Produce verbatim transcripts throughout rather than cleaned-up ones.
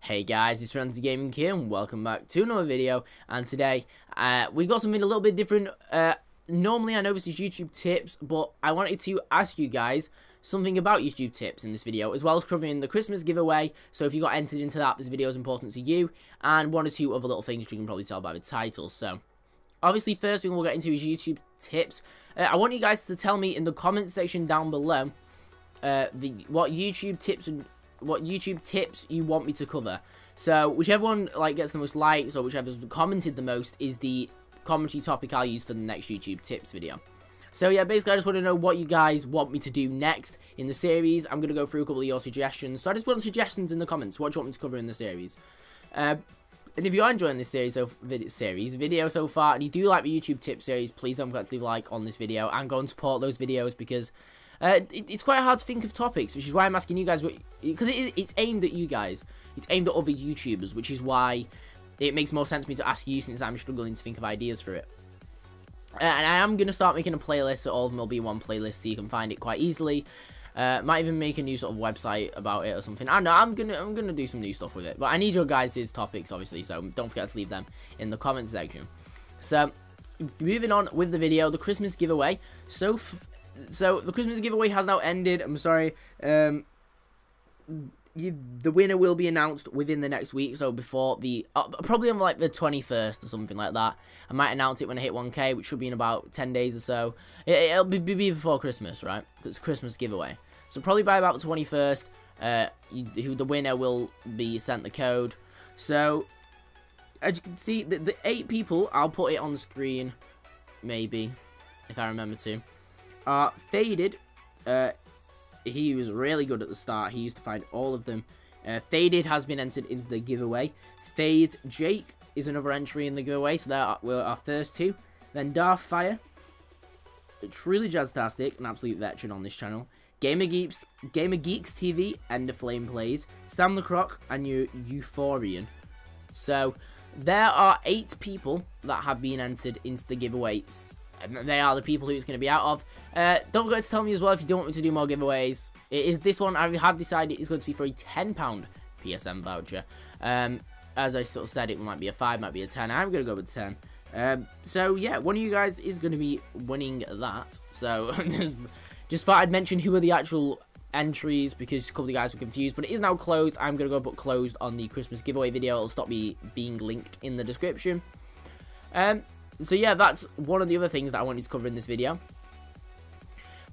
Hey guys, it's Frenzy Gaming here and welcome back to another video. And today uh, we've got something a little bit different. Uh, normally I know this is YouTube tips, but I wanted to ask you guys something about YouTube tips in this video, as well as covering the Christmas giveaway. So if you got entered into that, this video is important to you, and one or two other little things you can probably tell by the title. So obviously, first thing we'll get into is YouTube tips. Uh, I want you guys to tell me in the comments section down below uh, the what YouTube tips and what YouTube tips you want me to cover. So whichever one like gets the most likes or whichever's commented the most is the commentary topic I'll use for the next YouTube tips video. So yeah, basically I just want to know what you guys want me to do next in the series. I'm going to go through a couple of your suggestions. So I just want suggestions in the comments. What do you want me to cover in the series? Uh, and if you are enjoying this series, so video, series video so far, and you do like the YouTube tip series, please don't forget to leave a like on this video and go and support those videos, because Uh, it, it's quite hard to think of topics, which is why I'm asking you guys, because it, it's aimed at you guys. It's aimed at other YouTubers, which is why it makes more sense for me to ask you, since I'm struggling to think of ideas for it. Uh, and I am going to start making a playlist, so all of them will be one playlist, so you can find it quite easily. Uh, might even make a new sort of website about it or something. I don't know, I'm gonna I'm gonna do some new stuff with it. But I need your guys' topics, obviously, so don't forget to leave them in the comments section. So, moving on with the video, the Christmas giveaway. So... F So, the Christmas giveaway has now ended. I'm sorry. Um, you, the winner will be announced within the next week. So, before the... Uh, probably on, like, the twenty-first or something like that. I might announce it when I hit one K, which should be in about ten days or so. It, it'll be, be before Christmas, right? It's a Christmas giveaway. So, probably by about the twenty-first, uh, you, the winner will be sent the code. So, as you can see, the, the eight people... I'll put it on the screen, maybe, if I remember to. Uh, Faded, uh, he was really good at the start, he used to find all of them. uh, Faded has been entered into the giveaway. Fade Jake is another entry in the giveaway, so there were our first two. Then Darth Fire, truly Jazztastic, an absolute veteran on this channel. Gamer Geeks, Gamer Geeks T V, Ender Flame Plays, Sam the Croc, and you Euphorian. So, there are eight people that have been entered into the giveaways. They are the people who it's going to be out of. Uh, don't forget to tell me as well if you don't want me to do more giveaways. It is this one. I have decided it's going to be for a ten pound P S M voucher. Um, as I sort of said, it might be a five, might be a ten. I'm going to go with ten. Um, so yeah, one of you guys is going to be winning that. So just, just thought I'd mention who are the actual entries, because a couple of guys were confused. But it is now closed. I'm going to go put closed on the Christmas giveaway video. It'll stop me being linked in the description. Um. So yeah, that's one of the other things that I wanted to cover in this video.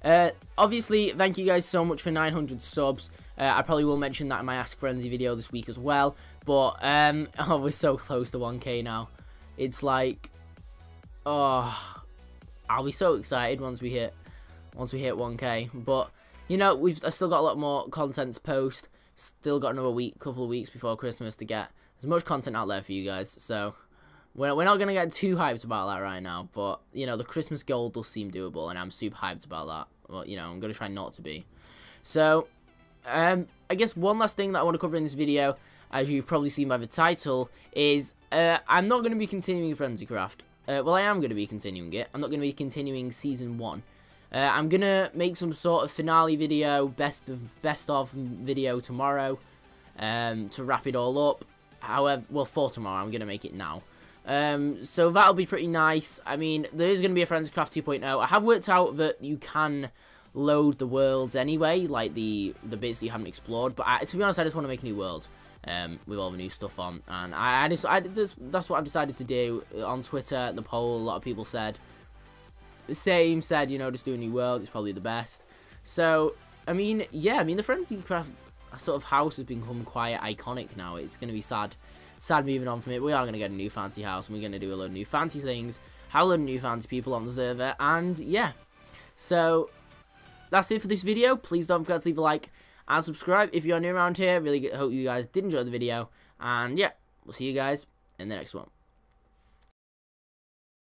Uh, obviously, thank you guys so much for nine hundred subs. Uh, I probably will mention that in my Ask Frenzy video this week as well. But, um, oh, we're so close to one K now. It's like, oh, I'll be so excited once we hit, once we hit one K. But, you know, we've I've still got a lot more content to post. Still got another week, couple of weeks before Christmas to get as much content out there for you guys. So... We're not going to get too hyped about that right now, but, you know, the Christmas goal does seem doable, and I'm super hyped about that. Well, you know, I'm going to try not to be. So, um, I guess one last thing that I want to cover in this video, as you've probably seen by the title, is uh, I'm not going to be continuing FrenzyCraft. Uh, well, I am going to be continuing it. I'm not going to be continuing Season one. Uh, I'm going to make some sort of finale video, best of, best of video tomorrow, um, to wrap it all up. However, well, for tomorrow, I'm going to make it now. Um, so that'll be pretty nice. I mean, there is going to be a FrenzyCraft two point oh. I have worked out that you can load the worlds anyway, like the, the bits that you haven't explored, but I, to be honest, I just want to make a new world, um, with all the new stuff on, and I, I, just, I just, that's what I've decided to do. On Twitter, the poll, a lot of people said, the same, said, you know, just do a new world, it's probably the best. So, I mean, yeah, I mean, the FrenzyCraft sort of house has become quite iconic now. It's going to be sad. Sad moving on from it. We are going to get a new fancy house, and we're going to do a load of new fancy things, have a load of new fancy people on the server, and yeah. So, that's it for this video. Please don't forget to leave a like and subscribe if you're new around here. Really hope you guys did enjoy the video, and yeah, we'll see you guys in the next one.